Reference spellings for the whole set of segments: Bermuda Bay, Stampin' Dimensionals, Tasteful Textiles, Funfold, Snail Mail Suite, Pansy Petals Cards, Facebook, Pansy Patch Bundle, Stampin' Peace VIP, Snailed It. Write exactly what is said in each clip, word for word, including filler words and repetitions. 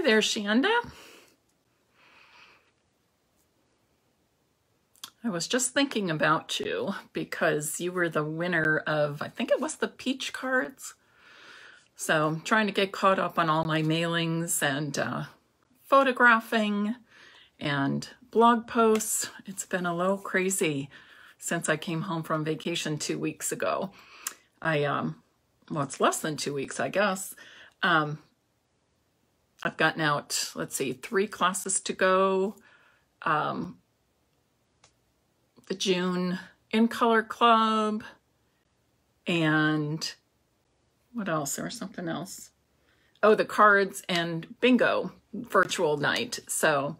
Hi there, Shanda. I was just thinking about you because you were the winner of, I think it was the peach cards. So I'm trying to get caught up on all my mailings and uh, photographing and blog posts. It's been a little crazy since I came home from vacation two weeks ago. I, um, well, it's less than two weeks, I guess. Um, I've gotten out, let's see, three classes to go. Um, the June In Color Club and what else? There was something else. Oh, the cards and bingo virtual night. So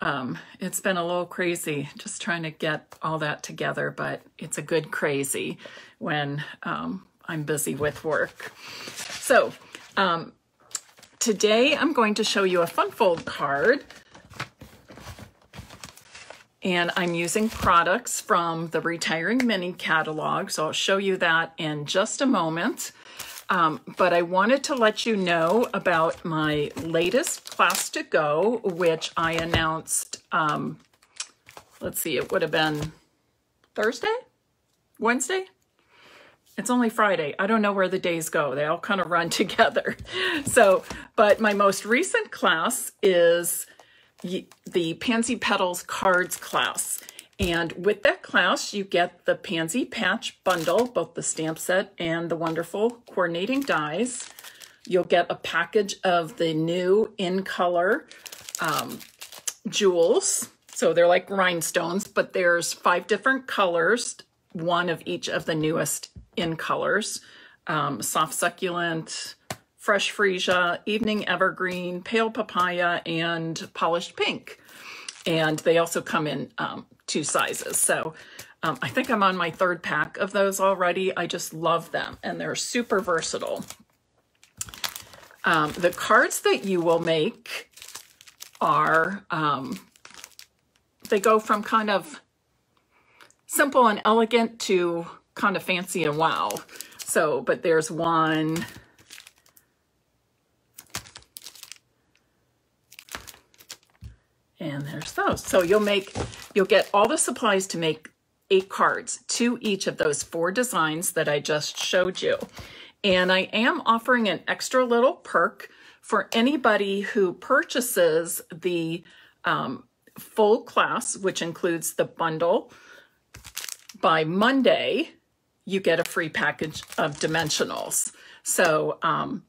um, it's been a little crazy just trying to get all that together, but it's a good crazy when um, I'm busy with work. So um, today I'm going to show you a Funfold card. And I'm using products from the Retiring Mini catalog. So I'll show you that in just a moment. Um, but I wanted to let you know about my latest class to go, which I announced, um, let's see, it would have been Thursday, Wednesday. It's only Friday. I don't know where the days go. They all kind of run together. So, but my most recent class is the Pansy Petals Cards class. And with that class, you get the Pansy Patch Bundle, both the stamp set and the wonderful coordinating dies. You'll get a package of the new in color um, jewels. So they're like rhinestones, but there's five different colors, one of each of the newest in colors. Um, soft succulent, fresh freesia, evening evergreen, pale papaya, and polished pink. And they also come in um, two sizes. So um, I think I'm on my third pack of those already. I just love them and they're super versatile. Um, the cards that you will make are, um, they go from kind of simple and elegant to kind of fancy and wow. So, but there's one, and there's those. So you'll make, you'll get all the supplies to make eight cards, two each of those four designs that I just showed you. And I am offering an extra little perk for anybody who purchases the um, full class, which includes the bundle. By Monday, you get a free package of dimensionals. So um,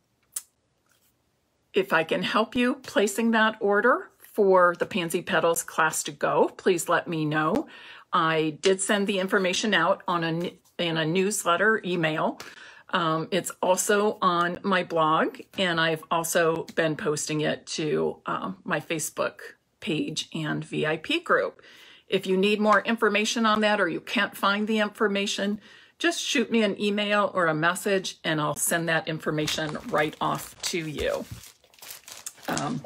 if I can help you placing that order, for the Pansy Petals class to go, please let me know. I did send the information out on a, in a newsletter email. Um, it's also on my blog, and I've also been posting it to um, my Facebook page and V I P group. If you need more information on that or you can't find the information, just shoot me an email or a message, and I'll send that information right off to you. Um,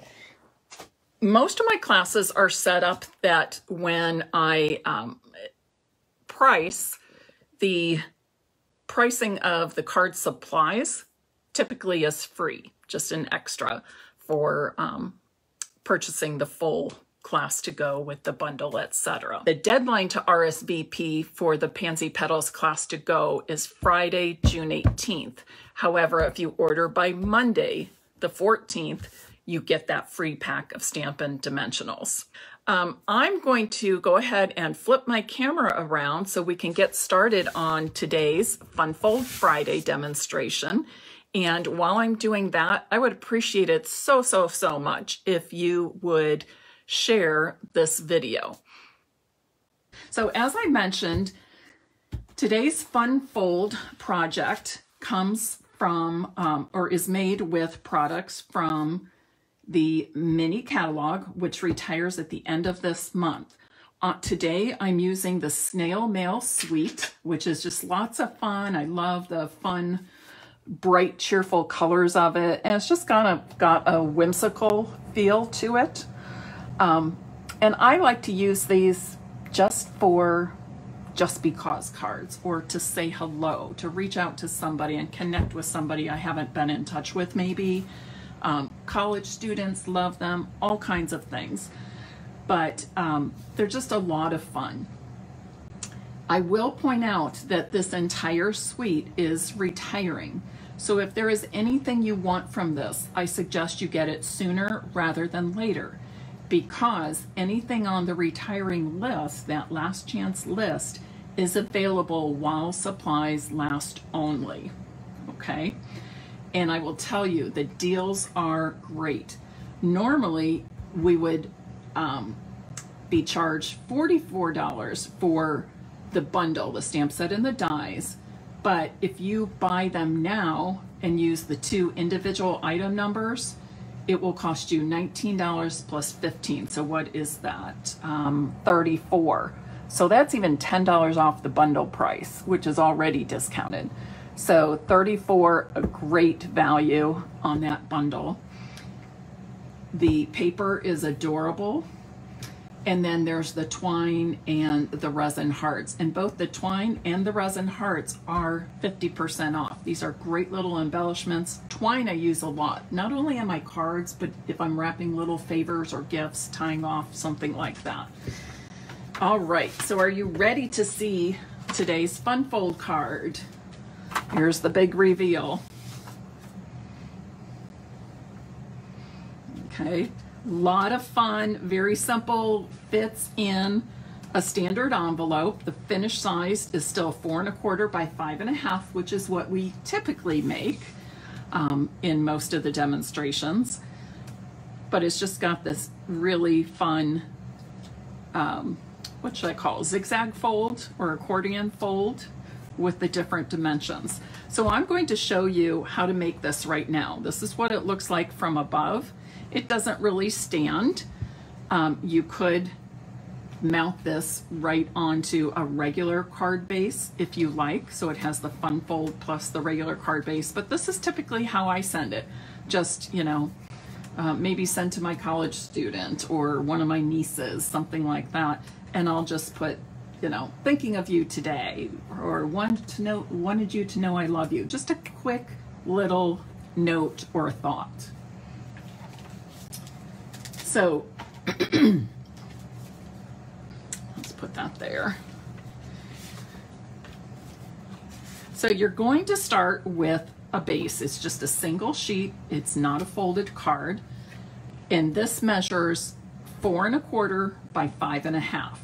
Most of my classes are set up that when I um, price, the pricing of the card supplies typically is free, just an extra for um, purchasing the full class to go with the bundle, et cetera. The deadline to R S V P for the Pansy Petals class to go is Friday, June eighteenth. However, if you order by Monday, the fourteenth, you get that free pack of Stampin' Dimensionals. Um, I'm going to go ahead and flip my camera around so we can get started on today's Funfold Friday demonstration. And while I'm doing that, I would appreciate it so, so, so much if you would share this video. So as I mentioned, today's Funfold project comes from, um, or is made with products from the mini catalog, which retires at the end of this month. Uh, today, I'm using the Snail Mail Suite, which is just lots of fun. I love the fun, bright, cheerful colors of it. And it's just kind of got a whimsical feel to it. Um, and I like to use these just for just because cards, or to say hello, to reach out to somebody and connect with somebody I haven't been in touch with maybe. Um, college students love them, all kinds of things. But um, they're just a lot of fun. I will point out that this entire suite is retiring. So if there is anything you want from this, I suggest you get it sooner rather than later, because anything on the retiring list, that last chance list, is available while supplies last only, okay? And I will tell you, the deals are great. Normally, we would um, be charged forty-four dollars for the bundle, the stamp set and the dies, but if you buy them now and use the two individual item numbers, it will cost you nineteen dollars plus fifteen. So what is that? Um, thirty-four. So that's even ten dollars off the bundle price, which is already discounted. So thirty-four, a great value on that bundle. The paper is adorable. And then there's the twine and the resin hearts. And both the twine and the resin hearts are fifty percent off. These are great little embellishments. Twine I use a lot, not only on my cards, but if I'm wrapping little favors or gifts, tying off, something like that. All right, so are you ready to see today's Fun Fold card? Here's the big reveal. Okay. Lot of fun, very simple, fits in a standard envelope. The finished size is still four and a quarter by five and a half, which is what we typically make um, in most of the demonstrations. But it's just got this really fun, um, what should I call it? Zigzag fold or accordion fold with the different dimensions. So I'm going to show you how to make this right now. This is what it looks like from above. It doesn't really stand. Um, you could mount this right onto a regular card base if you like. So it has the fun fold plus the regular card base, but this is typically how I send it. Just, you know, uh, maybe send to my college student or one of my nieces, something like that. And I'll just put, you know, thinking of you today, or wanted to know, wanted you to know I love you. Just a quick little note or thought. So let's put that there. So you're going to start with a base. It's just a single sheet. It's not a folded card. And this measures four and a quarter by five and a half.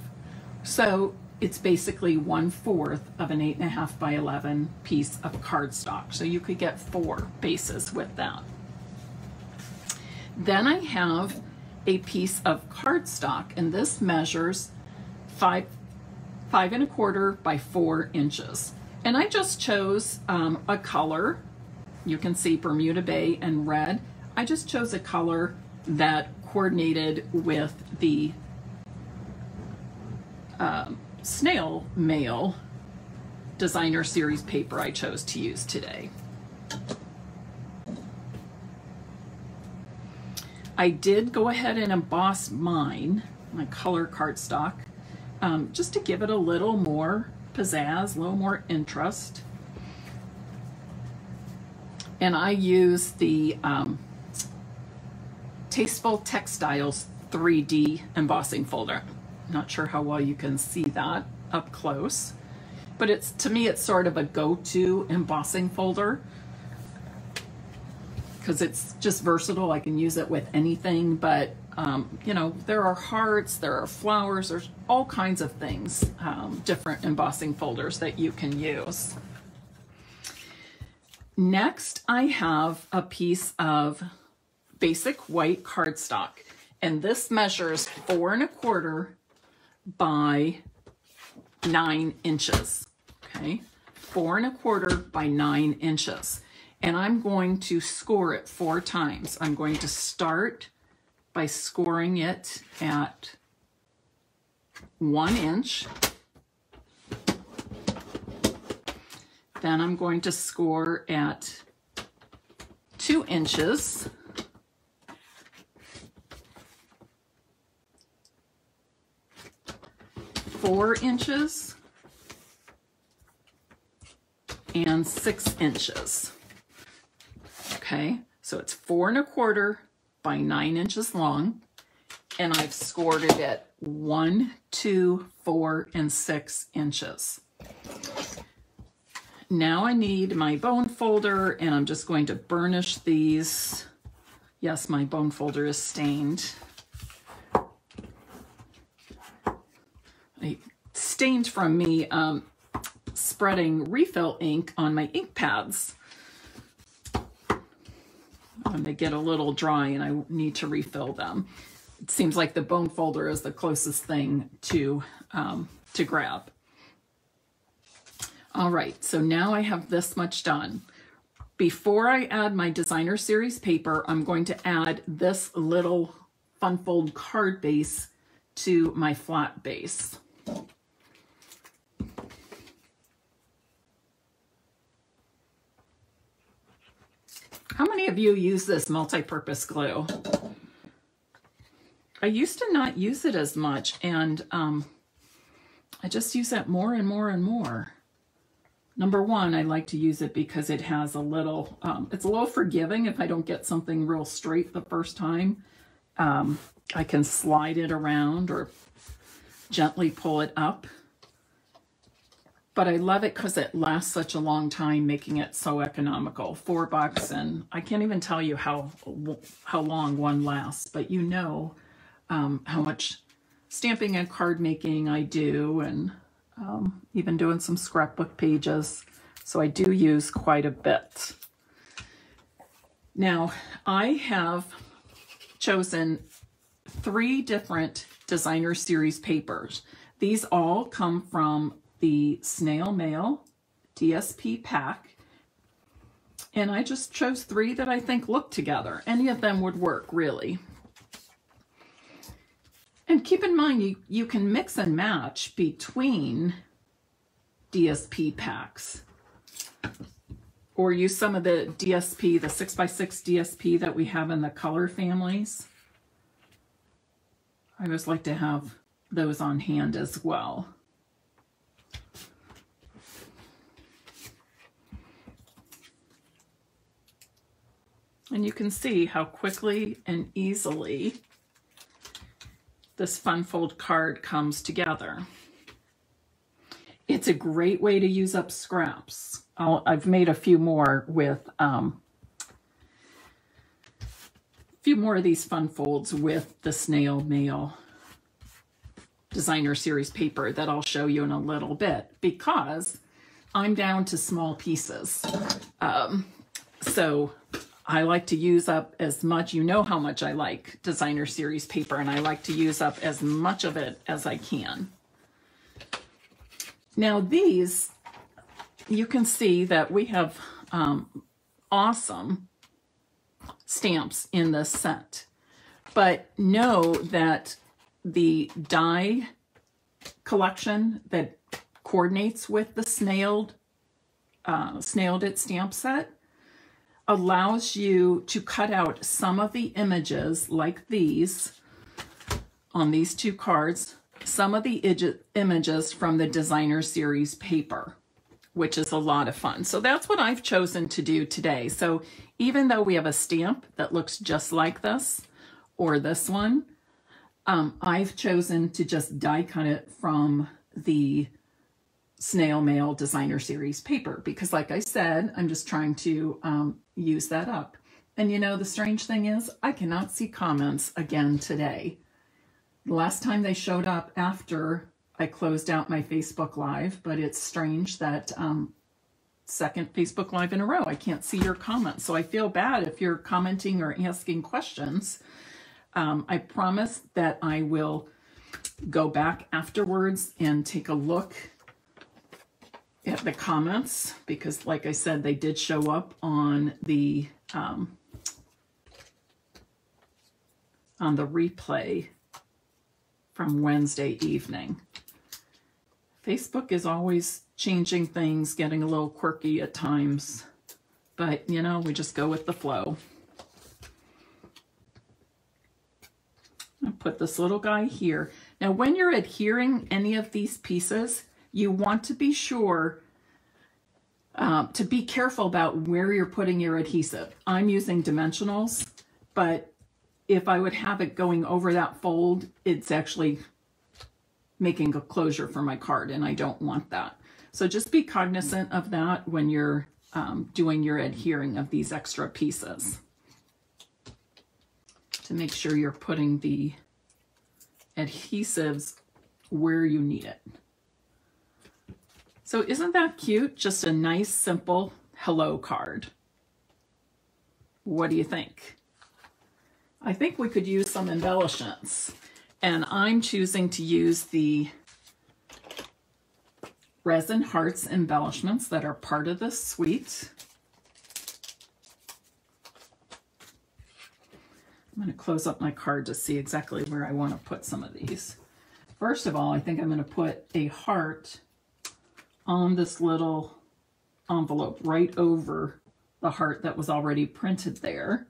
So it's basically one fourth of an eight and a half by eleven piece of cardstock. So you could get four bases with that. Then I have a piece of cardstock, and this measures five five and a quarter by four inches. And I just chose um, a color. You can see Bermuda Bay and red. I just chose a color that coordinated with the uh, Snail Mail Designer Series paper I chose to use today. I did go ahead and emboss mine, my color cardstock, um, just to give it a little more pizzazz, a little more interest. And I use the um, Tasteful Textiles three D embossing folder. Not sure how well you can see that up close, but it's, to me, it's sort of a go-to embossing folder, because it's just versatile. I can use it with anything, but um, you know, there are hearts, there are flowers, there's all kinds of things, um, different embossing folders that you can use. Next, I have a piece of basic white cardstock, and this measures four and a quarter by nine inches, okay? Four and a quarter by nine inches. And I'm going to score it four times. I'm going to start by scoring it at one inch. Then I'm going to score at two inches. Four inches. And six inches. Okay, So it's four and a quarter by nine inches long, and I've scored it at one, two, four, and six inches. Now I need my bone folder, and I'm just going to burnish these. Yes, my bone folder is stained. Stained from me um, spreading refill ink on my ink pads. When they get a little dry and I need to refill them. It seems like the bone folder is the closest thing to, um, to grab. All right, so now I have this much done. Before I add my designer series paper, I'm going to add this little fun fold card base to my flat base. How many of you use this multi-purpose glue? I used to not use it as much, and um, I just use that more and more and more. Number one, I like to use it because it has a little, um, it's a little forgiving if I don't get something real straight the first time. Um, I can slide it around or gently pull it up. But I love it because it lasts such a long time, making it so economical. Four bucks, and I can't even tell you how, how long one lasts, but you know um, how much stamping and card making I do, and um, even doing some scrapbook pages. So I do use quite a bit. Now, I have chosen three different designer series papers. These all come from the Snail Mail D S P pack, and I just chose three that I think look together. Any of them would work, really. And keep in mind, you, you can mix and match between D S P packs, or use some of the D S P, the six by six D S P that we have in the color families. I always like to have those on hand as well. And you can see how quickly and easily this fun fold card comes together. It's a great way to use up scraps. I'll, I've made a few more with um, a few more of these fun folds with the Snail Mail designer series paper that I'll show you in a little bit, because I'm down to small pieces. Um, so I like to use up as much, you know how much I like designer series paper, and I like to use up as much of it as I can. Now these, you can see that we have um, awesome stamps in this set, but know that the die collection that coordinates with the Snailed, uh, Snailed It stamp set allows you to cut out some of the images like these on these two cards, some of the images from the designer series paper, which is a lot of fun. So that's what I've chosen to do today. So even though we have a stamp that looks just like this or this one, um, I've chosen to just die cut it from the Snail Mail designer series paper, because like I said, I'm just trying to um, use that up. And you know, the strange thing is I cannot see comments again today. Last time they showed up after I closed out my Facebook Live, but it's strange that um, second Facebook Live in a row, I can't see your comments. So I feel bad if you're commenting or asking questions. Um, I promise that I will go back afterwards and take a look at the comments, because like I said, they did show up on the um, on the replay from Wednesday evening. Facebook is always changing things, getting a little quirky at times, but you know, we just go with the flow. I'll put this little guy here. Now when you're adhering any of these pieces, you want to be sure um, to be careful about where you're putting your adhesive. I'm using dimensionals, but if I would have it going over that fold, it's actually making a closure for my card, and I don't want that. So just be cognizant of that when you're um, doing your adhering of these extra pieces, to make sure you're putting the adhesives where you need it. So isn't that cute? Just a nice, simple hello card. What do you think? I think we could use some embellishments, and I'm choosing to use the Resin Hearts embellishments that are part of this suite. I'm going to close up my card to see exactly where I want to put some of these. First of all, I think I'm going to put a heart on this little envelope right over the heart that was already printed there.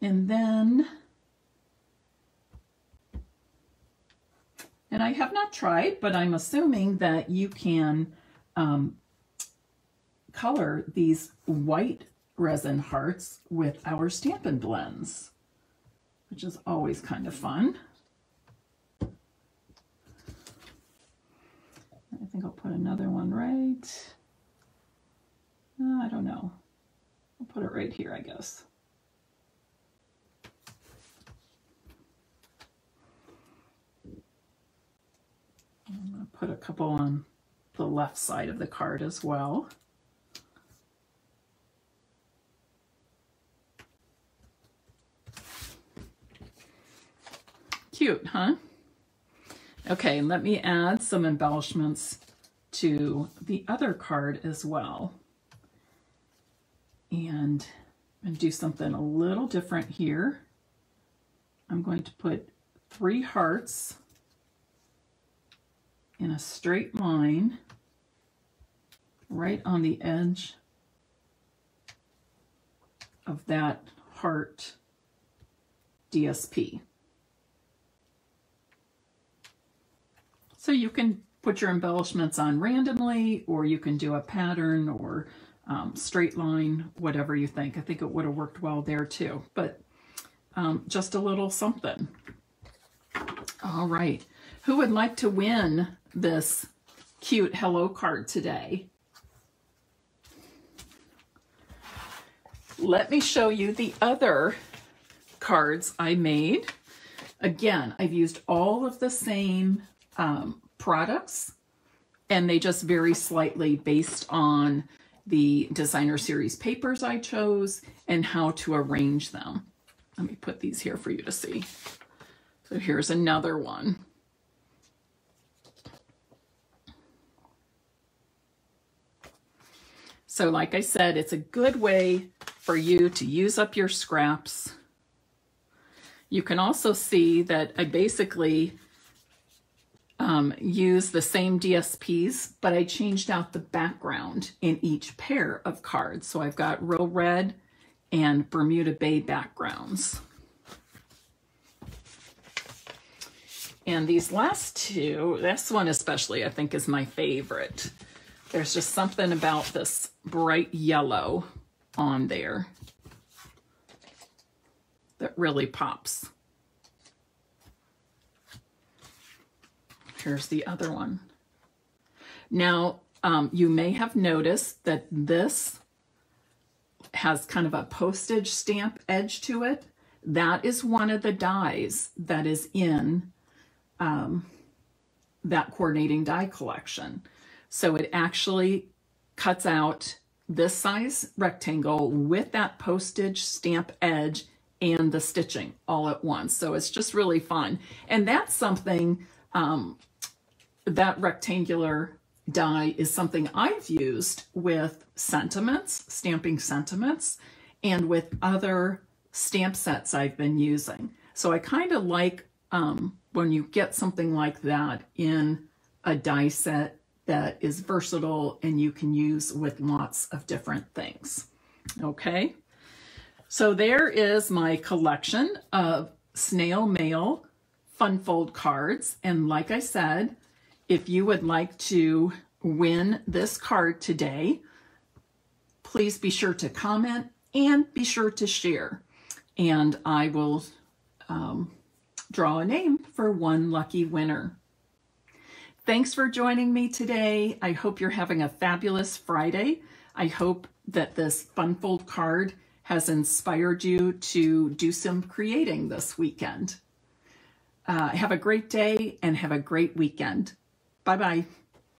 And then, and I have not tried, but I'm assuming that you can um, color these white resin hearts with our Stampin' blends, which is always kind of fun. I think I'll put another one right, uh, I don't know, I'll put it right here, I guess. I'm going to put a couple on the left side of the card as well. Cute, huh? Okay, and let me add some embellishments to the other card as well. And I'm going to do something a little different here. I'm going to put three hearts in a straight line right on the edge of that heart D S P. So you can put your embellishments on randomly, or you can do a pattern or um, straight line, whatever you think. I think it would have worked well there too, but um, just a little something. All right, who would like to win this cute hello card today? Let me show you the other cards I made. Again, I've used all of the same um, products, and they just vary slightly based on the designer series papers I chose and how to arrange them. Let me put these here for you to see. So here's another one. So like I said, it's a good way for you to use up your scraps. You can also see that I basically um, use the same D S Ps, but I changed out the background in each pair of cards. So I've got Real Red and Bermuda Bay backgrounds. And these last two, this one especially I think is my favorite. There's just something about this bright yellow on there that really pops. Here's the other one. Now, um, you may have noticed that this has kind of a postage stamp edge to it. That is one of the dies that is in um, that coordinating die collection. So it actually cuts out this size rectangle with that postage stamp edge and the stitching all at once. So it's just really fun. And that's something, um, that rectangular die is something I've used with sentiments, stamping sentiments, and with other stamp sets I've been using. So I kind of like um, when you get something like that in a die set that is versatile and you can use with lots of different things. Okay, so there is my collection of Snail Mail Fun Fold cards. And like I said, if you would like to win this card today, please be sure to comment and be sure to share. And I will um, draw a name for one lucky winner. Thanks for joining me today. I hope you're having a fabulous Friday. I hope that this Funfold card has inspired you to do some creating this weekend. Uh, have a great day and have a great weekend. Bye-bye.